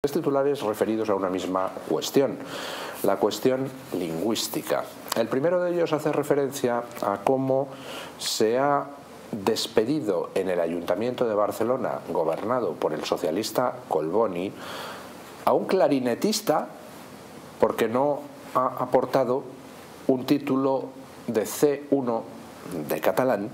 Tres titulares referidos a una misma cuestión, la cuestión lingüística. El primero de ellos hace referencia a cómo se ha despedido en el Ayuntamiento de Barcelona, gobernado por el socialista Colboni, a un clarinetista porque no ha aportado un título de C1 de catalán,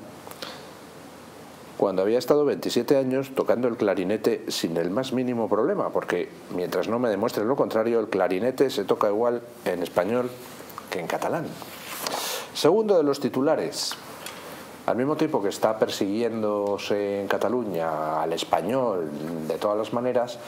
cuando había estado 27 años tocando el clarinete sin el más mínimo problema, porque mientras no me demuestren lo contrario, el clarinete se toca igual en español que en catalán. Segundo de los titulares, al mismo tiempo que está persiguiéndose en Cataluña al español de todas las maneras,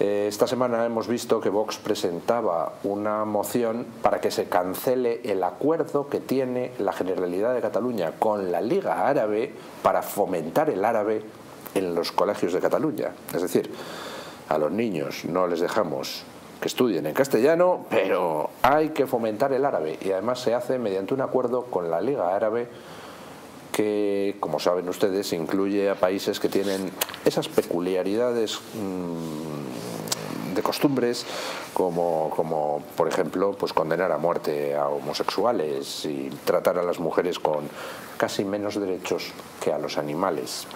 esta semana hemos visto que Vox presentaba una moción para que se cancele el acuerdo que tiene la Generalidad de Cataluña con la Liga Árabe para fomentar el árabe en los colegios de Cataluña. Es decir, a los niños no les dejamos que estudien en castellano, pero hay que fomentar el árabe. Y además se hace mediante un acuerdo con la Liga Árabe que, como saben ustedes, incluye a países que tienen esas peculiaridades de costumbres, como por ejemplo, pues condenar a muerte a homosexuales y tratar a las mujeres con casi menos derechos que a los animales.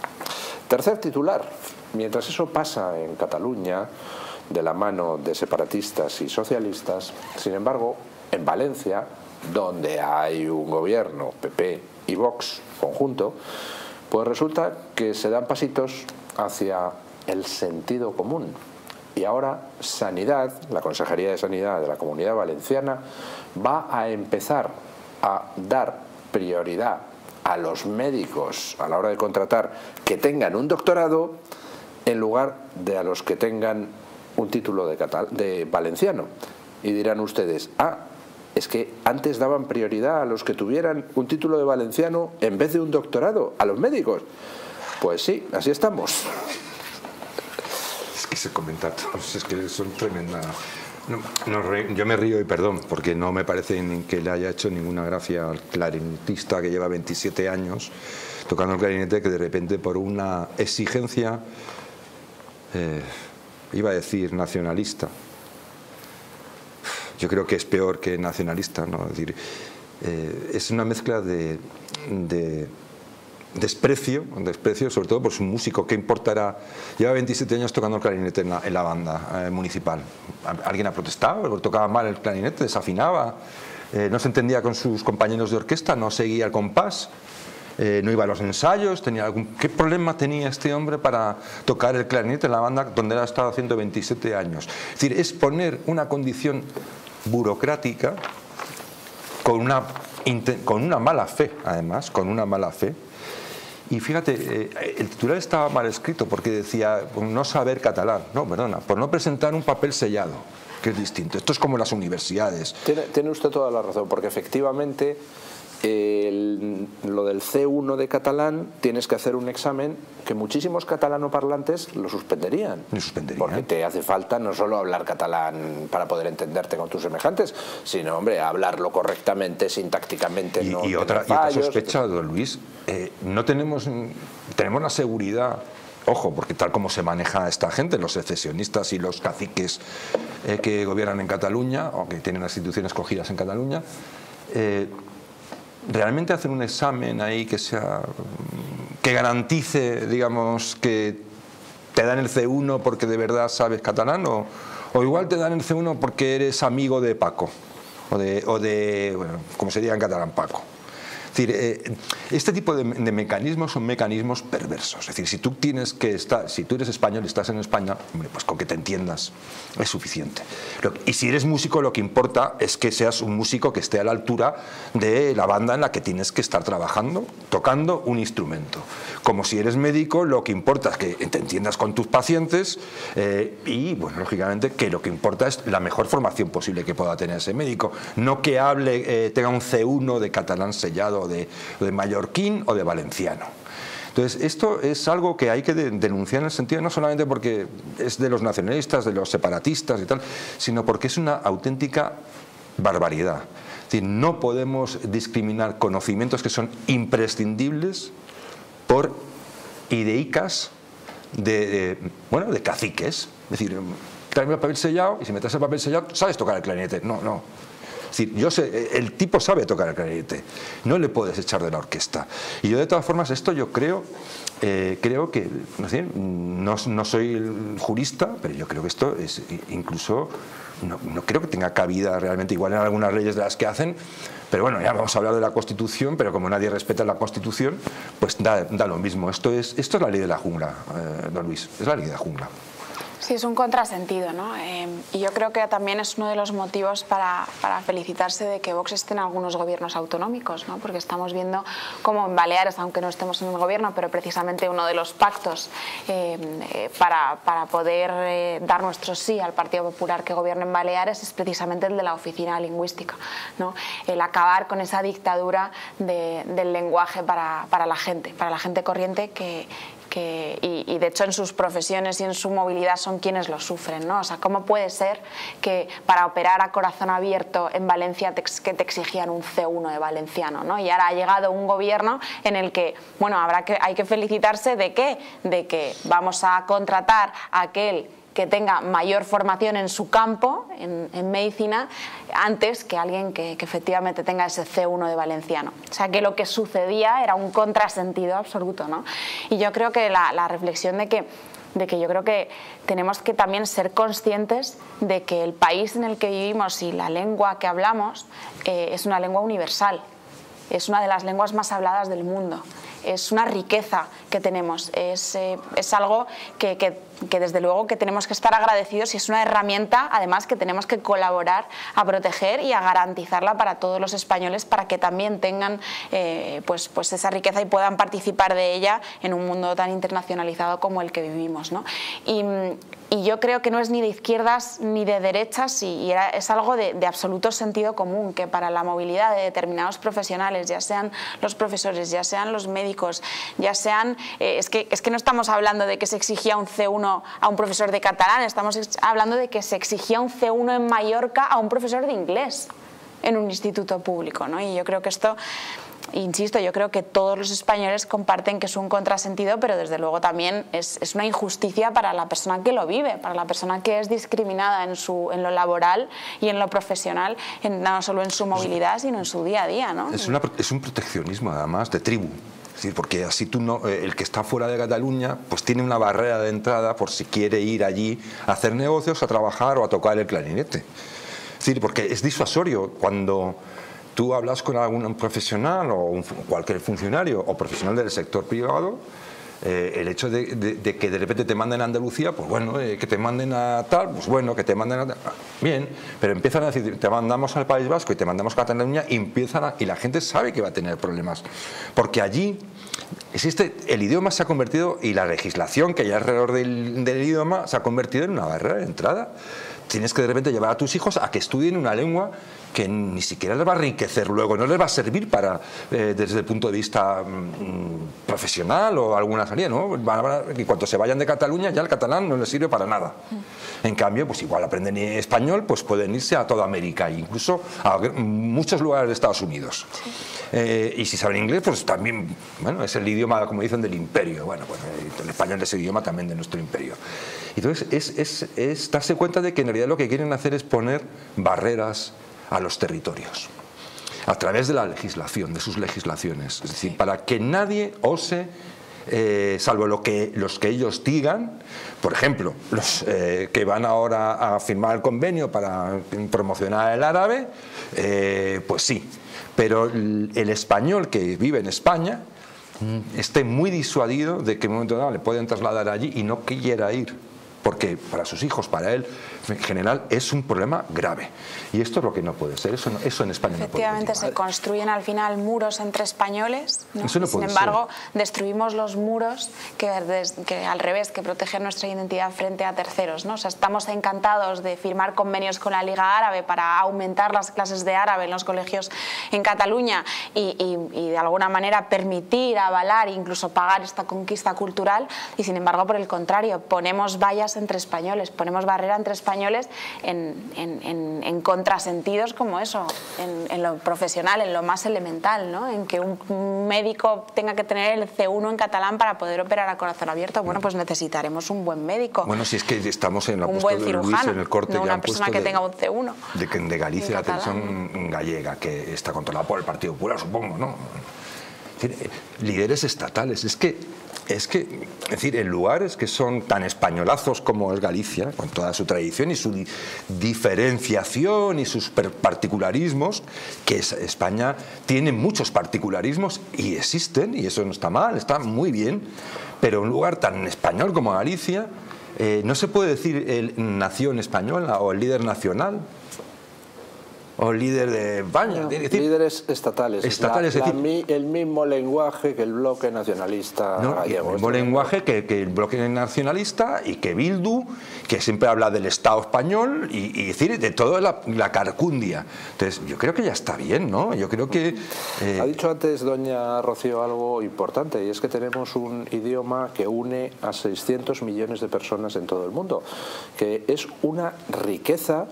Tercer titular, mientras eso pasa en Cataluña, de la mano de separatistas y socialistas, sin embargo, en Valencia, donde hay un gobierno PP y Vox conjunto, pues resulta que se dan pasitos hacia el sentido común. Y ahora Sanidad, la Consejería de Sanidad de la Comunidad Valenciana, va a empezar a dar prioridad a los médicos a la hora de contratar que tengan un doctorado en lugar de a los que tengan un título de valenciano. Y dirán ustedes, ah, es que antes daban prioridad a los que tuvieran un título de valenciano en vez de un doctorado, a los médicos. Pues sí, así estamos. Ese comentario, es que son tremendas. Yo me río y perdón, porque no me parece que le haya hecho ninguna gracia al clarinetista que lleva 27 años tocando el clarinete, que de repente por una exigencia, iba a decir nacionalista. Yo creo que es peor que nacionalista, ¿no? Es decir, es una mezcla de desprecio, sobre todo por su músico. ¿Qué importará? Lleva 27 años tocando el clarinete en la banda municipal. ¿Alguien ha protestado? Tocaba mal el clarinete, desafinaba, no se entendía con sus compañeros de orquesta, no seguía el compás, no iba a los ensayos. ¿Qué problema tenía este hombre para tocar el clarinete en la banda donde él ha estado 127 años? Es decir, es poner una condición burocrática con una mala fe, además, con una mala fe. Y fíjate, el titular estaba mal escrito porque decía, por no saber catalán. No, perdona, por no presentar un papel sellado, que es distinto. Esto es como las universidades. Tiene usted toda la razón, porque efectivamente lo del C1 de catalán, tienes que hacer un examen que muchísimos catalanoparlantes lo suspenderían. Porque te hace falta no solo hablar catalán para poder entenderte con tus semejantes, sino, hombre, hablarlo correctamente, sintácticamente. Y otra sospecha, don Luis, no tenemos la seguridad, ojo, porque tal como se maneja esta gente, los secesionistas y los caciques que gobiernan en Cataluña o que tienen las instituciones cogidas en Cataluña, realmente hacen un examen ahí que garantice, digamos, que te dan el C1 porque de verdad sabes catalán, o igual te dan el C1 porque eres amigo de Paco o de bueno, como sería en catalán, Paco. Es decir, este tipo de mecanismos son mecanismos perversos. Es decir, si tú eres español y estás en España, hombre, pues con que te entiendas es suficiente. Y si eres músico, lo que importa es que seas un músico que esté a la altura de la banda en la que tienes que estar trabajando, tocando un instrumento. Como si eres médico, lo que importa es que te entiendas con tus pacientes y, bueno, lógicamente, que lo que importa es la mejor formación posible que pueda tener ese médico. No que hable, tenga un C1 de catalán sellado, o de mallorquín o de valenciano. Entonces, esto es algo que hay que denunciar, en el sentido no solamente porque es de los nacionalistas, de los separatistas y tal, sino porque es una auténtica barbaridad. Es decir, no podemos discriminar conocimientos que son imprescindibles por ideicas de caciques. Es decir, tráeme el papel sellado, y si me traes el papel sellado, ¿sabes tocar el clarinete? No, no. Es decir, yo sé, el tipo sabe tocar el clarinete, no le puedes echar de la orquesta. Y yo de todas formas esto yo creo, creo que, no soy el jurista, pero yo creo que esto es incluso, no creo que tenga cabida realmente, igual en algunas leyes de las que hacen, pero bueno, ya vamos a hablar de la Constitución, pero como nadie respeta la Constitución, pues da lo mismo. Esto es la ley de la jungla, don Luis, es la ley de la jungla. Sí, es un contrasentido, ¿no? Y yo creo que también es uno de los motivos para felicitarse de que Vox esté en algunos gobiernos autonómicos, ¿no? Porque estamos viendo cómo en Baleares, aunque no estemos en el gobierno, pero precisamente uno de los pactos para poder dar nuestro sí al Partido Popular que gobierna en Baleares es precisamente el de la oficina lingüística, ¿no? El acabar con esa dictadura del lenguaje para la gente corriente y de hecho en sus profesiones y en su movilidad son quienes lo sufren, ¿no? O sea, ¿cómo puede ser que para operar a corazón abierto en Valencia te exigían un C1 de valenciano, ¿no? Y ahora ha llegado un gobierno en el que, bueno, hay que felicitarse de que vamos a contratar a aquel que tenga mayor formación en su campo, en medicina, antes que alguien que efectivamente tenga ese C1 de valenciano. O sea, que lo que sucedía era un contrasentido absoluto, ¿no? Y yo creo que la reflexión de que yo creo que tenemos que también ser conscientes de que el país en el que vivimos y la lengua que hablamos es una lengua universal. Es una de las lenguas más habladas del mundo. Es una riqueza que tenemos. Es algo que desde luego que tenemos que estar agradecidos, y es una herramienta además que tenemos que colaborar a proteger y a garantizarla para todos los españoles, para que también tengan pues esa riqueza y puedan participar de ella en un mundo tan internacionalizado como el que vivimos, ¿no? Y yo creo que no es ni de izquierdas ni de derechas, es algo de absoluto sentido común, que para la movilidad de determinados profesionales, ya sean los profesores, ya sean los médicos, ya sean... es que no estamos hablando de que se exigía un C1 a un profesor de catalán, estamos hablando de que se exigía un C1 en Mallorca a un profesor de inglés en un instituto público, ¿no? Y yo creo que esto... Insisto, yo creo que todos los españoles comparten que es un contrasentido, pero desde luego también es una injusticia para la persona que lo vive, para la persona que es discriminada en lo laboral y en lo profesional, no solo en su movilidad, sino en su día a día, ¿no? Es un proteccionismo además de tribu. Es decir, porque así tú no, el que está fuera de Cataluña pues tiene una barrera de entrada por si quiere ir allí a hacer negocios, a trabajar o a tocar el clarinete. Es decir, porque es disuasorio cuando... Tú hablas con algún profesional o cualquier funcionario o profesional del sector privado, el hecho de que de repente te manden a Andalucía, pues bueno, que te manden a tal, pues bueno, que te manden a tal, bien, pero empiezan a decir, te mandamos al País Vasco y te mandamos a Cataluña, y la gente sabe que va a tener problemas, porque allí existe, el idioma se ha convertido, y la legislación que hay alrededor del idioma se ha convertido en una barrera de entrada. Tienes que de repente llevar a tus hijos a que estudien una lengua que ni siquiera les va a enriquecer luego, no les va a servir para desde el punto de vista profesional o alguna salida, ¿no? Y cuando se vayan de Cataluña ya el catalán no les sirve para nada. En cambio, pues igual aprenden español, pues pueden irse a toda América, incluso a muchos lugares de Estados Unidos. Sí. Y si saben inglés, pues también, bueno, es el idioma, como dicen, del imperio. Bueno, pues el español es el idioma también de nuestro imperio. Entonces, es darse cuenta de que en realidad lo que quieren hacer es poner barreras a los territorios a través de la legislación, de sus legislaciones. Es decir, para que nadie ose, salvo los que ellos digan, por ejemplo, los que van ahora a firmar el convenio para promocionar el árabe, pues sí, pero el español que vive en España esté muy disuadido de que en un momento dado le pueden trasladar allí y no quiera ir, porque para sus hijos, para él, en general, es un problema grave. Y esto es lo que no puede ser, eso en España no puede ser. Efectivamente, se construyen al final muros entre españoles, ¿no? Eso no puede ser. Sin embargo, destruimos los muros que al revés, que protegen nuestra identidad frente a terceros, ¿no? O sea, estamos encantados de firmar convenios con la Liga Árabe para aumentar las clases de árabe en los colegios en Cataluña y de alguna manera permitir, avalar, incluso pagar esta conquista cultural, y sin embargo, por el contrario, ponemos vallas entre españoles, ponemos barrera entre españoles en contrasentidos como eso, en lo profesional, en lo más elemental, ¿no? En que un médico tenga que tener el C1 en catalán para poder operar a corazón abierto. Bueno, pues necesitaremos un buen médico. Bueno, si es que estamos en la puesta de Luis en el corte, no una persona que tenga un C1. De Galicia, la televisión gallega, que está controlada por el Partido Popular, supongo, ¿no? Es decir, líderes estatales, es decir, en lugares que son tan españolazos como es Galicia, con toda su tradición y su diferenciación y sus particularismos, que España tiene muchos particularismos y existen, y eso no está mal, está muy bien, pero un lugar tan español como Galicia, no se puede decir nación española o el líder nacional o líder de España. No, líderes estatales. El mismo lenguaje que el bloque nacionalista gallego. El mismo lenguaje que el bloque nacionalista y que Bildu, que siempre habla del Estado español y decir de toda la carcundia. Entonces, yo creo que ya está bien, ¿no? Yo creo que... Ha dicho antes doña Rocío algo importante, y es que tenemos un idioma que une a 600 millones de personas en todo el mundo, que es una riqueza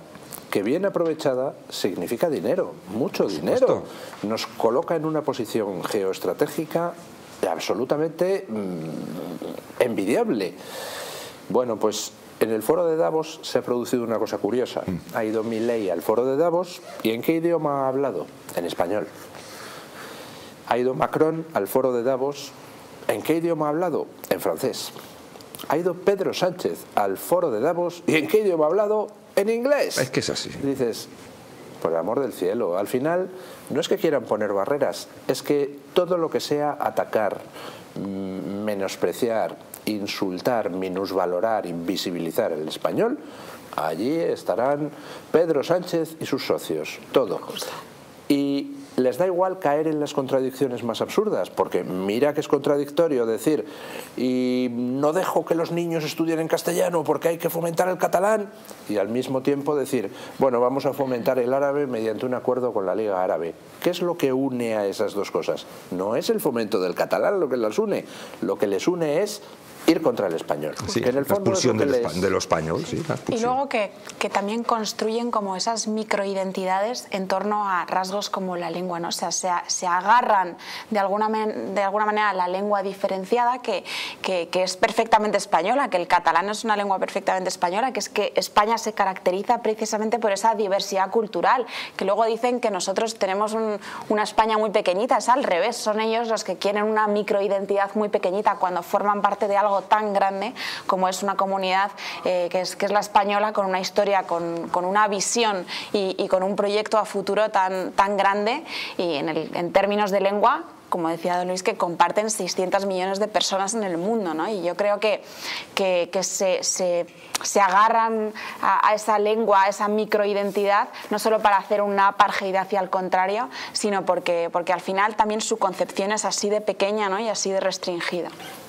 que bien aprovechada significa dinero, mucho dinero. Nos coloca en una posición geoestratégica absolutamente envidiable. Bueno, pues en el foro de Davos se ha producido una cosa curiosa. Ha ido Milei al foro de Davos y ¿en qué idioma ha hablado? En español. Ha ido Macron al foro de Davos. ¿En qué idioma ha hablado? En francés. Ha ido Pedro Sánchez al foro de Davos y ¿en qué idioma ha hablado? En inglés. Es que es así. Dices, por el amor del cielo, al final no es que quieran poner barreras, es que todo lo que sea atacar, menospreciar, insultar, minusvalorar, invisibilizar el español, allí estarán Pedro Sánchez y sus socios, todo. Y les da igual caer en las contradicciones más absurdas, porque mira que es contradictorio decir y no dejo que los niños estudien en castellano porque hay que fomentar el catalán, y al mismo tiempo decir, bueno, vamos a fomentar el árabe mediante un acuerdo con la Liga Árabe. ¿Qué es lo que une a esas dos cosas? No es el fomento del catalán lo que las une, lo que les une es ir contra el español. Sí, en el fondo la expulsión de lo español. Sí, y luego que también construyen como esas microidentidades en torno a rasgos como la lengua, ¿no? O sea, se agarran de alguna manera a la lengua diferenciada que es perfectamente española, que el catalán es una lengua perfectamente española, que es que España se caracteriza precisamente por esa diversidad cultural, que luego dicen que nosotros tenemos una España muy pequeñita. Es al revés, son ellos los que quieren una microidentidad muy pequeñita cuando forman parte de algo tan grande como es una comunidad que es la española, con una historia, con una visión y con un proyecto a futuro tan grande, y en términos de lengua, como decía don Luis, que comparten 600 millones de personas en el mundo, ¿no? Y yo creo que se agarran a esa lengua, a esa microidentidad, no solo para hacer una apartheid hacia el contrario, sino porque al final también su concepción es así de pequeña, ¿no? Y así de restringida.